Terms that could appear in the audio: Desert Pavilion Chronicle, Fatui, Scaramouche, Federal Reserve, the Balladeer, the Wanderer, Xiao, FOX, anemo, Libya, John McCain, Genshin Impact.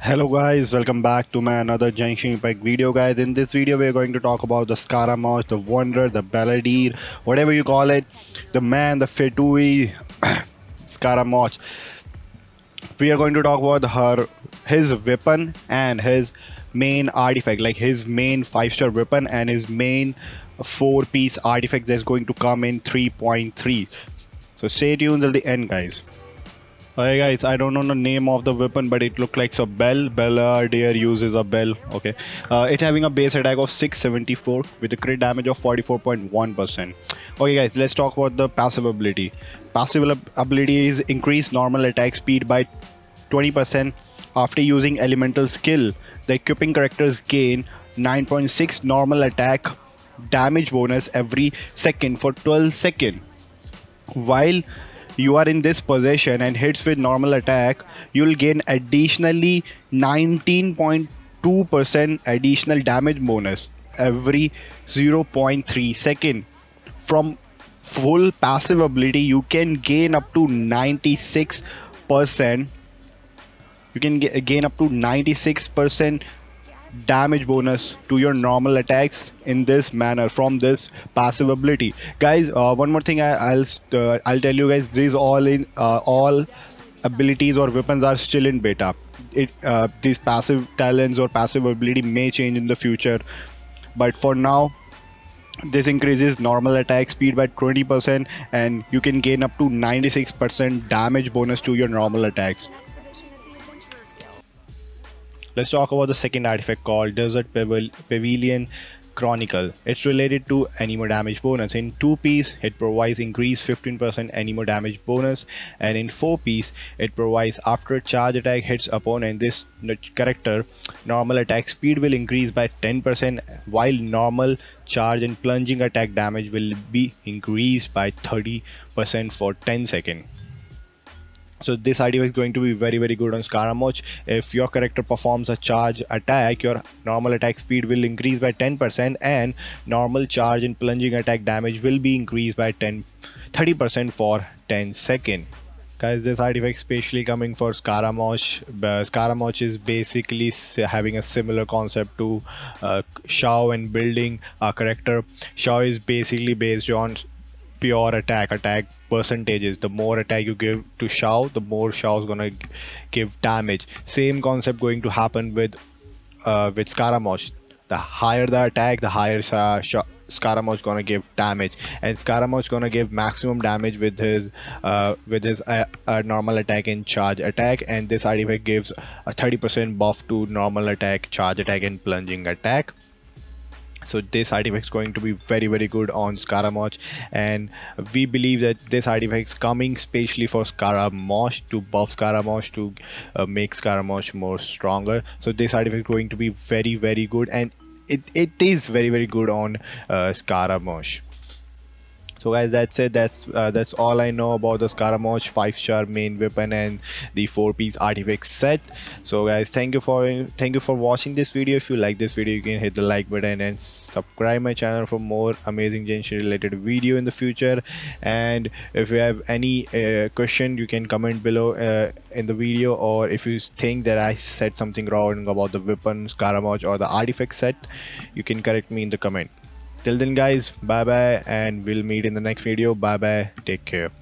Hello guys, welcome back to my another Genshin Impact video. Guys, in this video we are going to talk about the Scaramouche, the Wanderer, the Balladeer, whatever you call it, the man, the Fatui, Scaramouche. We are going to talk about his weapon and his main artifact, like his main 5-star weapon and his main 4-piece artifact that's going to come in 3.3. So stay tuned till the end, guys. Alright guys, I don't know the name of the weapon, but it looks like a bell. Balladeer uses a bell. Okay, it having a base attack of 674 with a crit damage of 44.1%. Okay guys, let's talk about the passive ability. Passive ability is increased normal attack speed by 20% after using elemental skill. The equipping characters gain 9.6 normal attack damage bonus every second for 12 seconds. While you are in this position and hits with normal attack, you'll gain additionally 19.2% additional damage bonus every 0.3 second. From full passive ability, you can gain up to 96%. You can gain up to 96% damage bonus to your normal attacks in this manner from this passive ability. Guys, one more thing I'll tell you guys, these all abilities or weapons are still in beta. These passive talents or passive ability may change in the future, but for now this increases normal attack speed by 20% and you can gain up to 96% damage bonus to your normal attacks. Let's talk about the second artifact called Desert Pavilion Chronicle. It's related to anemo damage bonus. In 2-piece, it provides increased 15% anemo damage bonus, and in 4-piece, it provides after charge attack hits opponent, this character normal attack speed will increase by 10%, while normal charge and plunging attack damage will be increased by 30% for 10 seconds. So this artifact is going to be very, very good on Scaramouche. If your character performs a charge attack, your normal attack speed will increase by 10% and normal charge and plunging attack damage will be increased by 30% for 10 seconds. Guys, this artifact especially coming for Scaramouche. Scaramouche is basically having a similar concept to Xiao and building a character. Xiao is basically based on pure attack percentages. The more attack you give to Xiao, the more Xiao is gonna give damage. Same concept going to happen with Scaramouche. The higher the attack, the higher Scaramouche gonna give damage, and Scaramouche gonna give maximum damage with his normal attack and charge attack. And this artifact gives a 30% buff to normal attack, charge attack, and plunging attack. So this artifact is going to be very, very good on Scaramouche, and we believe that this artifact is coming specially for Scaramouche to buff Scaramouche, to make Scaramouche more stronger. So this artifact is going to be very, very good, and it is very, very good on Scaramouche. So guys, that's it. That's all I know about the Scaramouche 5-star main weapon and the 4-piece artifact set. So guys, thank you for watching this video. If you like this video, you can hit the like button and subscribe my channel for more amazing Genshin related video in the future. And if you have any question, you can comment below in the video, or if you think that I said something wrong about the weapon, Scaramouche, or the artifact set, you can correct me in the comment. Till then guys, bye bye, and we'll meet in the next video. Bye bye, take care.